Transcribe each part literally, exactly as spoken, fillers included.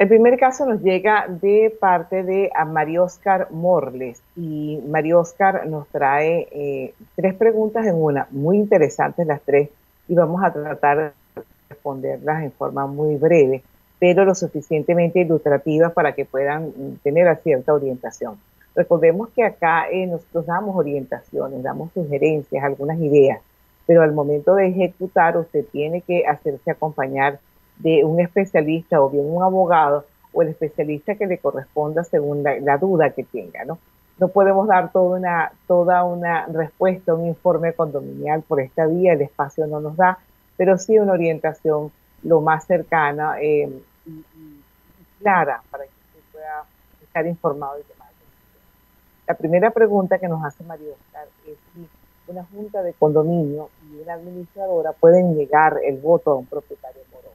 El primer caso nos llega de parte de Mary Oscar Morles, y Mary Oscar nos trae eh, tres preguntas en una, muy interesantes las tres, y vamos a tratar de responderlas en forma muy breve, pero lo suficientemente ilustrativas para que puedan tener cierta orientación. Recordemos que acá eh, nosotros damos orientaciones, damos sugerencias, algunas ideas, pero al momento de ejecutar usted tiene que hacerse acompañar de un especialista o bien un abogado o el especialista que le corresponda según la, la duda que tenga, ¿no? No podemos dar toda una, toda una respuesta, un informe condominial por esta vía, el espacio no nos da, pero sí una orientación lo más cercana eh, y, y clara para que usted pueda estar informado y demás. La primera pregunta que nos hace Mary Oscar es si una junta de condominio y una administradora pueden negar el voto a un propietario moroso.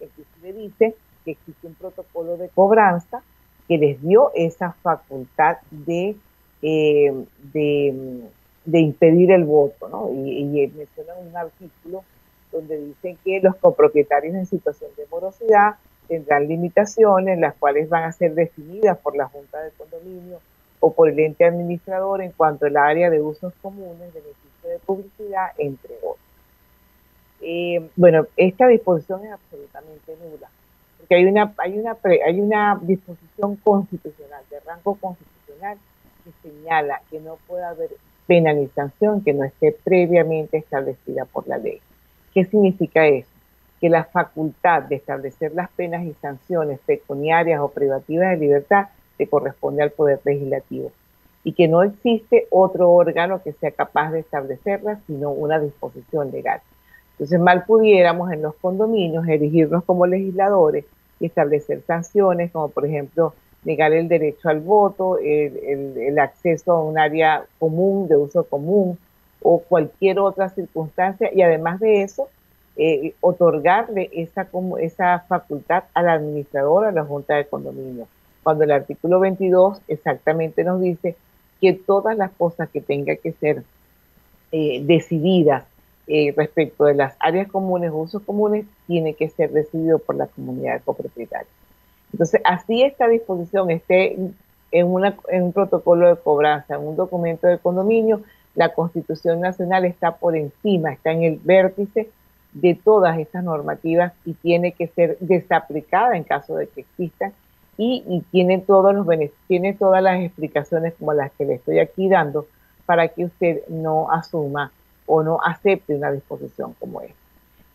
Inclusive dice que existe un protocolo de cobranza que les dio esa facultad de, eh, de, de impedir el voto, ¿no? Y, y mencionan un artículo donde dicen que los copropietarios en situación de morosidad tendrán limitaciones, las cuales van a ser definidas por la junta de condominio o por el ente administrador en cuanto al área de usos comunes, beneficio de publicidad, entre otros. Eh, bueno, esta disposición es absolutamente nula, porque hay una, hay una, pre, hay una disposición constitucional, de rango constitucional, que señala que no puede haber pena ni sanción que no esté previamente establecida por la ley. ¿Qué significa eso? Que la facultad de establecer las penas y sanciones pecuniarias o privativas de libertad le corresponde al Poder Legislativo, y que no existe otro órgano que sea capaz de establecerlas, sino una disposición legal. Entonces, mal pudiéramos en los condominios erigirnos como legisladores y establecer sanciones, como por ejemplo, negar el derecho al voto, el, el, el acceso a un área común, de uso común, o cualquier otra circunstancia, y además de eso, eh, otorgarle esa, esa facultad al administrador, a la Junta de Condominio, cuando el artículo veintidós exactamente nos dice que todas las cosas que tengan que ser eh, decididas Eh, respecto de las áreas comunes o usos comunes, tiene que ser decidido por la comunidad copropietaria. Entonces, así esta disposición esté en, una, en un protocolo de cobranza, en un documento de condominio, la Constitución Nacional está por encima, está en el vértice de todas estas normativas y tiene que ser desaplicada en caso de que existan, y, y tiene, todos los, tiene todas las explicaciones como las que le estoy aquí dando para que usted no asuma o no acepte una disposición como esta.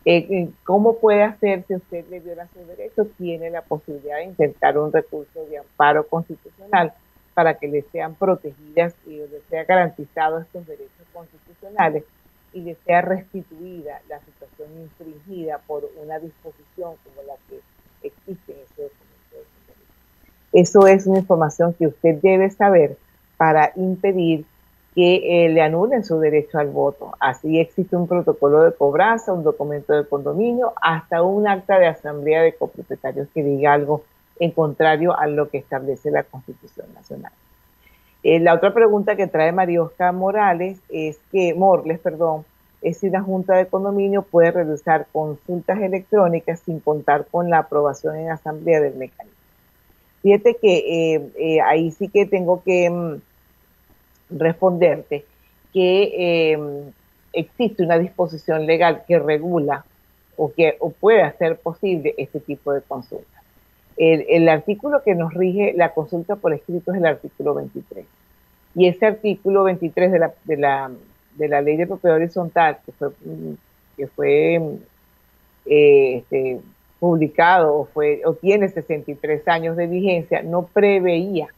Eh, ¿Cómo puede hacer si usted le viola su derecho? Tiene la posibilidad de intentar un recurso de amparo constitucional para que le sean protegidas y le sea garantizado estos derechos constitucionales y le sea restituida la situación infringida por una disposición como la que existe en ese documento. Eso es una información que usted debe saber para impedir que eh, le anulen su derecho al voto. Así existe un protocolo de cobranza, un documento de condominio, hasta un acta de asamblea de copropietarios que diga algo en contrario a lo que establece la Constitución Nacional. Eh, la otra pregunta que trae Mary Oscar Morales es que, Morles, perdón, es si la Junta de Condominio puede realizar consultas electrónicas sin contar con la aprobación en asamblea del mecanismo. Fíjate que eh, eh, ahí sí que tengo que responderte que eh, existe una disposición legal que regula o que o puede hacer posible este tipo de consulta. El, el artículo que nos rige la consulta por escrito es el artículo veintitrés. Y ese artículo veintitrés de la, de la, de la Ley de Propiedad Horizontal que fue, que fue eh, este, publicado o, fue, o tiene sesenta y tres años de vigencia, no preveía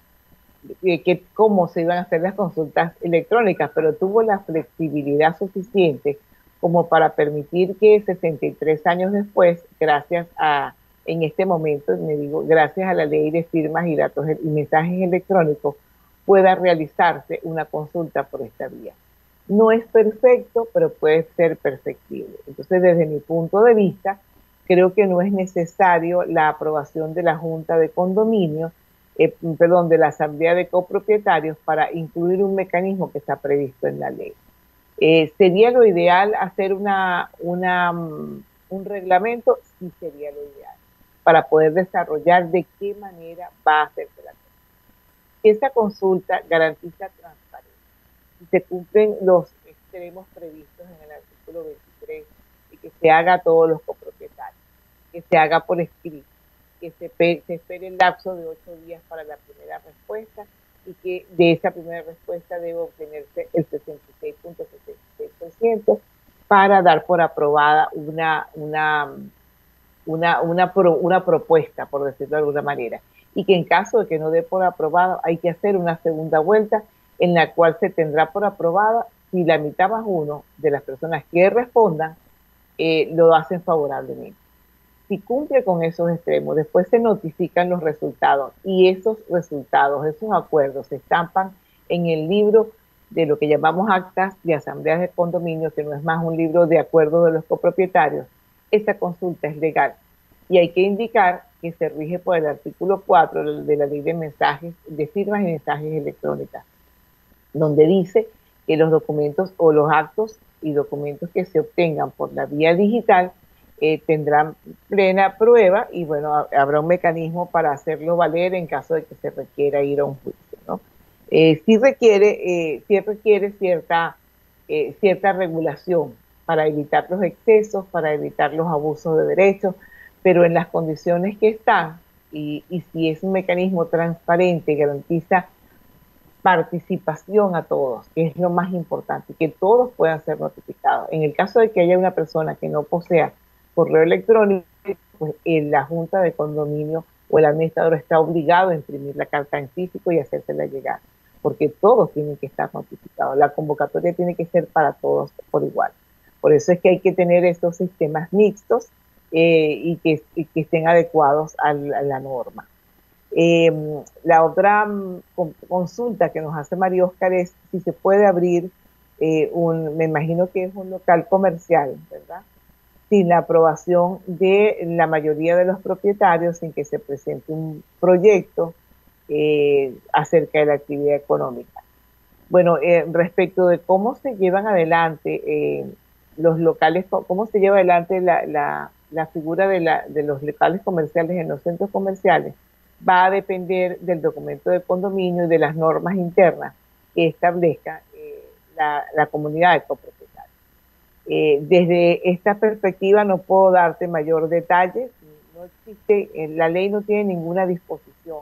que cómo se iban a hacer las consultas electrónicas, pero tuvo la flexibilidad suficiente como para permitir que sesenta y tres años después, gracias a, en este momento, me digo, gracias a la ley de firmas y datos y mensajes electrónicos, pueda realizarse una consulta por esta vía. No es perfecto, pero puede ser perfectible. Entonces, desde mi punto de vista, creo que no es necesario la aprobación de la Junta de Condominio eh, perdón, de la asamblea de copropietarios para incluir un mecanismo que está previsto en la ley. Eh, sería lo ideal hacer una, una, un reglamento, sí sería lo ideal, para poder desarrollar de qué manera va a hacerse la consulta. Esa consulta garantiza transparencia. Si se cumplen los extremos previstos en el artículo veintitrés, y que se haga a todos los copropietarios, que se haga por escrito, que se, se espere el lapso de ocho días para la primera respuesta, y que de esa primera respuesta debe obtenerse el sesenta y seis punto sesenta y seis por ciento para dar por aprobada una, una, una, una, pro, una propuesta, por decirlo de alguna manera. Y que en caso de que no dé por aprobado, hay que hacer una segunda vuelta en la cual se tendrá por aprobada si la mitad más uno de las personas que respondan eh, lo hacen favorablemente. Si cumple con esos extremos, después se notifican los resultados y esos resultados, esos acuerdos se estampan en el libro de lo que llamamos actas de asambleas de condominio, que no es más un libro de acuerdos de los copropietarios. Esa consulta es legal y hay que indicar que se rige por el artículo cuatro de la ley de mensajes, de firmas y mensajes electrónicas, donde dice que los documentos o los actos y documentos que se obtengan por la vía digital Eh, tendrán plena prueba y bueno, ha, habrá un mecanismo para hacerlo valer en caso de que se requiera ir a un juicio, ¿no? Eh, sí requiere, eh, sí requiere cierta, eh, cierta regulación para evitar los excesos, para evitar los abusos de derechos, pero en las condiciones que están y, y si es un mecanismo transparente, garantiza participación a todos, que es lo más importante, que todos puedan ser notificados. En el caso de que haya una persona que no posea correo electrónico, pues en la junta de condominio o el administrador está obligado a imprimir la carta en físico y hacérsela llegar, porque todos tienen que estar notificados. La convocatoria tiene que ser para todos por igual. Por eso es que hay que tener estos sistemas mixtos eh, y, que, y que estén adecuados a la, a la norma. Eh, la otra consulta que nos hace Mary Oscar es si se puede abrir eh, un, me imagino que es un local comercial, ¿verdad?, sin la aprobación de la mayoría de los propietarios, sin que se presente un proyecto eh, acerca de la actividad económica. Bueno, eh, respecto de cómo se llevan adelante eh, los locales, cómo se lleva adelante la, la, la figura de, la, de los locales comerciales en los centros comerciales, va a depender del documento de condominio y de las normas internas que establezca eh, la, la comunidad de copropietarios. Eh, desde esta perspectiva no puedo darte mayor detalle. No existe, eh, la ley no tiene ninguna disposición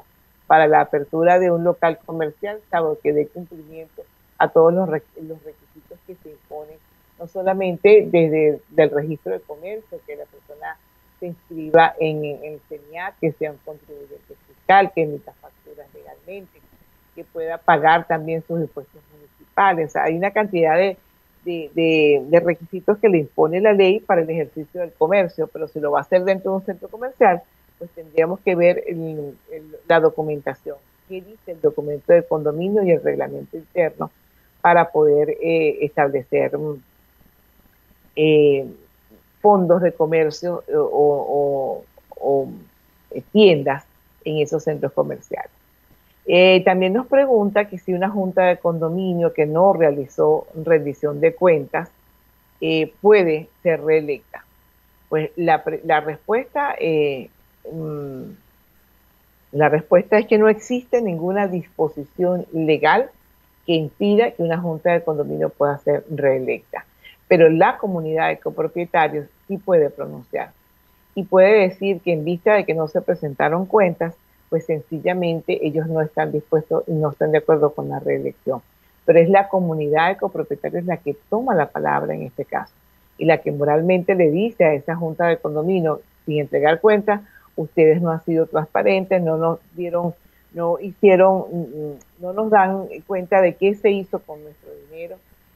para la apertura de un local comercial, salvo que dé cumplimiento a todos los, los requisitos que se imponen, no solamente desde el registro de comercio, que la persona se inscriba en el CENIAC, que sea un contribuyente fiscal, que emita facturas legalmente, que pueda pagar también sus impuestos municipales. O sea, hay una cantidad de De, de, de requisitos que le impone la ley para el ejercicio del comercio, pero si lo va a hacer dentro de un centro comercial, pues tendríamos que ver el, el, la documentación, qué dice el documento de condominio y el reglamento interno para poder eh, establecer eh, fondos de comercio o, o, o tiendas en esos centros comerciales. Eh, también nos pregunta que si una junta de condominio que no realizó rendición de cuentas eh, puede ser reelecta. Pues la, la, respuesta, eh, mm, la respuesta es que no existe ninguna disposición legal que impida que una junta de condominio pueda ser reelecta. Pero la comunidad de copropietarios sí puede pronunciar y puede decir que en vista de que no se presentaron cuentas, pues sencillamente ellos no están dispuestos y no están de acuerdo con la reelección. Pero es la comunidad de copropietarios la que toma la palabra en este caso y la que moralmente le dice a esa junta de condominio, sin entregar cuentas, ustedes no han sido transparentes, no nos dieron, no hicieron, no nos dan cuenta de qué se hizo con nuestro dinero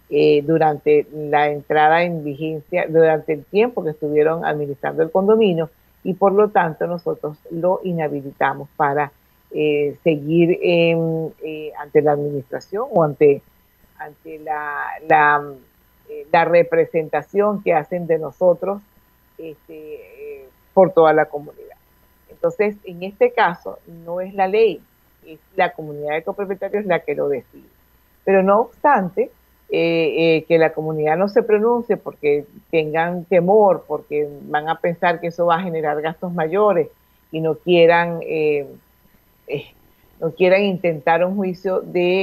eh, durante la entrada en vigencia, durante el tiempo que estuvieron administrando el condominio, y por lo tanto nosotros lo inhabilitamos para eh, seguir eh, eh, ante la administración o ante, ante la, la, eh, la representación que hacen de nosotros este, eh, por toda la comunidad. Entonces, en este caso, no es la ley, es la comunidad de copropietarios la que lo decide. Pero no obstante, eh, eh, que la comunidad no se pronuncie porque tengan temor, porque van a pensar que eso va a generar gastos mayores y no quieran, eh, eh, no quieran intentar un juicio de,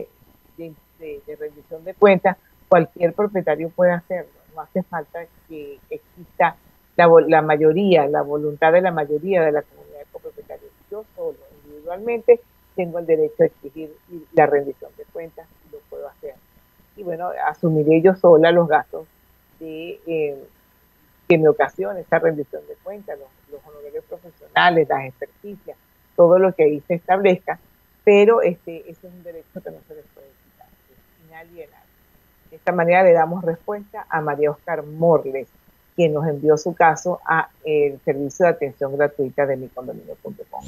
eh, de, de, de rendición de cuentas, cualquier propietario puede hacerlo. No hace falta que exista la, la mayoría, la voluntad de la mayoría de la comunidad de copropietarios. Yo solo, individualmente, tengo el derecho a exigir la rendición de cuentas, lo puedo hacer. Y bueno, asumiré yo sola los gastos de, eh, que me ocasiona esa rendición de cuentas, los, los honorarios profesionales, las experticias, todo lo que ahí se establezca, pero este, ese es un derecho que no se les puede quitar, es inalienable. De esta manera le damos respuesta a Mary Oscar Morles, quien nos envió su caso a el servicio de atención gratuita de mi condominio punto com.